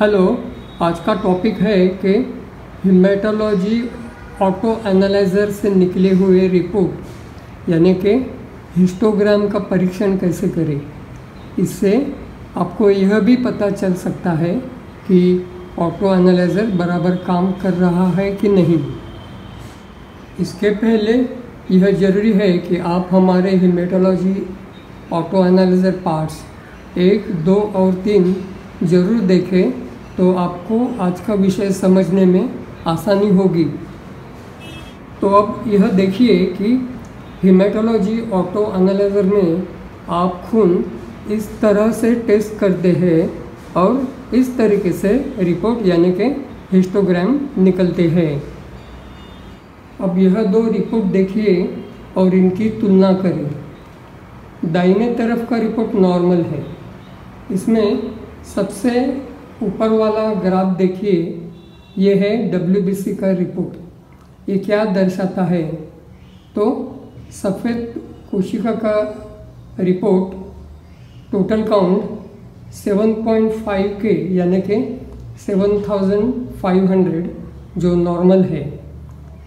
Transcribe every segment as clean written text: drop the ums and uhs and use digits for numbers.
Hello, आज का topic है कि हेमाटोलॉजी ऑटो एनालाइजर से निकले हुए रिपोर्ट यानी कि हिस्टोग्राम का परीक्षण कैसे करें। इससे आपको यह भी पता चल सकता है कि ऑटो एनालाइजर बराबर काम कर रहा है कि नहीं। इसके पहले यह ज़रूरी है कि आप हमारे हेमाटोलॉजी ऑटो एनालाइजर पार्ट्स 1, 2 और 3 ज़रूर देखें तो आपको आज का विषय समझने में आसानी होगी। तो अब यह देखिए कि हेमाटोलॉजी ऑटो एनालाइजर में आप खून इस तरह से टेस्ट करते हैं और इस तरीके से रिपोर्ट यानी कि हिस्टोग्राम निकलते हैं। अब यह दो रिपोर्ट देखिए और इनकी तुलना करें। दाहिने तरफ का रिपोर्ट नॉर्मल है, इसमें सबसे ऊपर वाला ग्राफ देखिए, ये है डब्ल्यूबीसी का रिपोर्ट। ये क्या दर्शाता है तो सफ़ेद कोशिका का रिपोर्ट टोटल काउंट 7.5 के यानी कि 7,500 जो नॉर्मल है।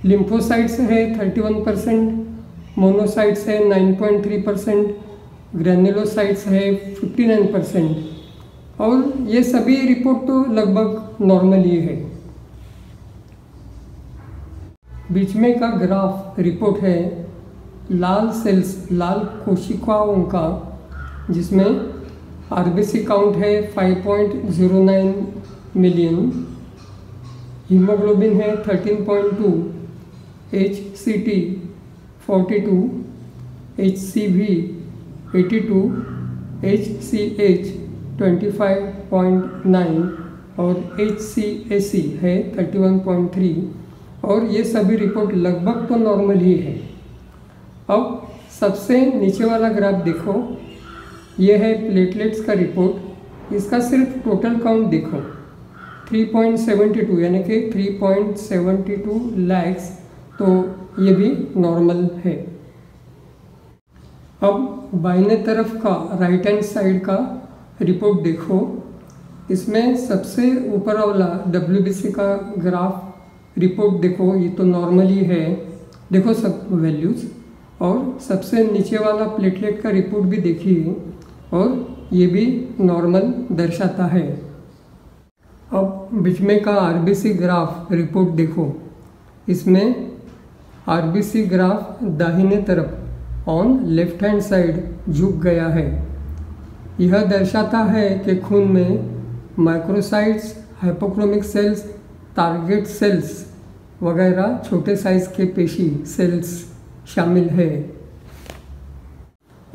लिम्फोसाइट्स है 31%, मोनोसाइट्स है 9.3%, ग्रानुलोसाइट्स है 59% और ये सभी रिपोर्ट तो लगभग नॉर्मल ही है। बीच में का ग्राफ रिपोर्ट है लाल सेल्स, लाल कोशिकाओं का, जिसमें आरबीसी काउंट है 5.09 मिलियन, हीमोग्लोबिन है 13.2, एचसीटी 42, एचसीबी 82, एचसीएच 25.9 और एचसीएसी है 31.3 और ये सभी रिपोर्ट लगभग तो नॉर्मल ही है। अब सबसे नीचे वाला ग्राफ देखो, ये है प्लेटलेट्स का रिपोर्ट। इसका सिर्फ टोटल काउंट देखो 3.72 यानी कि 3.72 लैक्स, तो ये भी नॉर्मल है। अब बाईं तरफ का राइट हैंड साइड का रिपोर्ट देखो, इसमें सबसे ऊपर वाला डब्ल्यूबीसी का ग्राफ रिपोर्ट देखो, ये तो नॉर्मली है, देखो सब वैल्यूज़। और सबसे नीचे वाला प्लेटलेट का रिपोर्ट भी देखिए और ये भी नॉर्मल दर्शाता है। अब बीच में का आरबीसी ग्राफ रिपोर्ट देखो, इसमें आरबीसी ग्राफ दाहिने तरफ ऑन लेफ्ट हैंड साइड झुक गया है। यह दर्शाता है कि खून में microcytes, hypochromic cells, target cells वगैरह छोटे साइज के पेशी सेल्स शामिल है।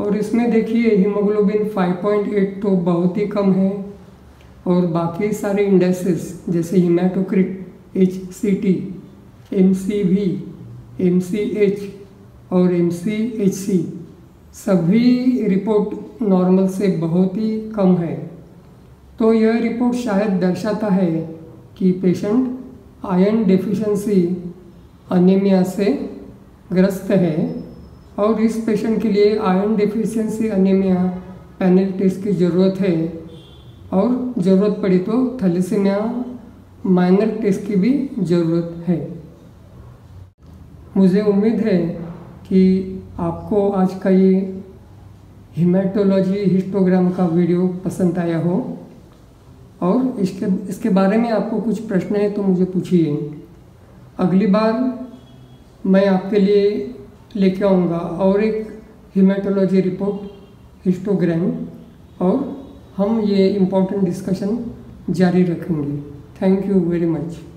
और इसमें देखिए हीमोग्लोबिन 5.8 तो बहुत ही कम है और बाकी सारे इंडेक्सेस जैसे हीमोटोक्रिट, एचसीटी, एमसीवी, एमसीएच और एमसीएचसी सभी रिपोर्ट नॉर्मल से बहुत ही कम है। तो यह रिपोर्ट शायद दर्शाता है कि पेशेंट आयरन डेफिशिएंसी एनीमिया से ग्रस्त है और इस पेशेंट के लिए iron deficiency anaemia panel test की ज़रूरत है और ज़रूरत पड़ी तो थैलिसीमिया माइनर टेस्ट की भी ज़रूरत है। मुझे उम्मीद है कि आपको आज का ये हेमाटोलॉजी हिस्टोग्राम का वीडियो पसंद आया हो और इसके बारे में आपको कुछ प्रश्न है तो मुझे पूछिए। अगली बार मैं आपके लिए लेके आऊँगा और एक हेमाटोलॉजी रिपोर्ट हिस्टोग्राम और हम ये इम्पोर्टेंट डिस्कशन जारी रखेंगे। Thank you very much.